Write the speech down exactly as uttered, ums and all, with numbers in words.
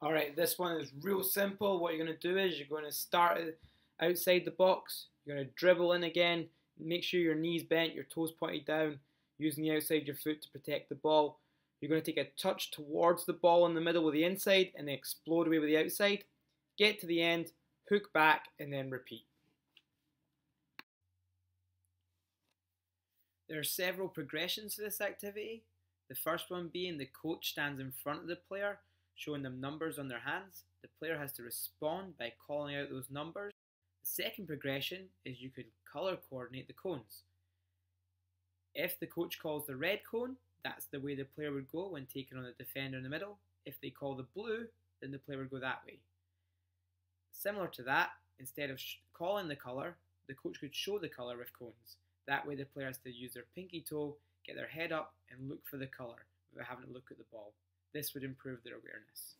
Alright, this one is real simple. What you're going to do is you're going to start outside the box, you're going to dribble in again, make sure your knees bent, your toes pointed down, using the outside of your foot to protect the ball. You're going to take a touch towards the ball in the middle with the inside and then explode away with the outside, get to the end, hook back and then repeat. There are several progressions to this activity, the first one being the coach stands in front of the player, showing them numbers on their hands. The player has to respond by calling out those numbers. The second progression is you could colour coordinate the cones. If the coach calls the red cone, that's the way the player would go when taking on the defender in the middle. If they call the blue, then the player would go that way. Similar to that, instead of calling the colour, the coach could show the colour with cones. That way the player has to use their pinky toe, get their head up and look for the colour without having to look at the ball. This would improve their awareness.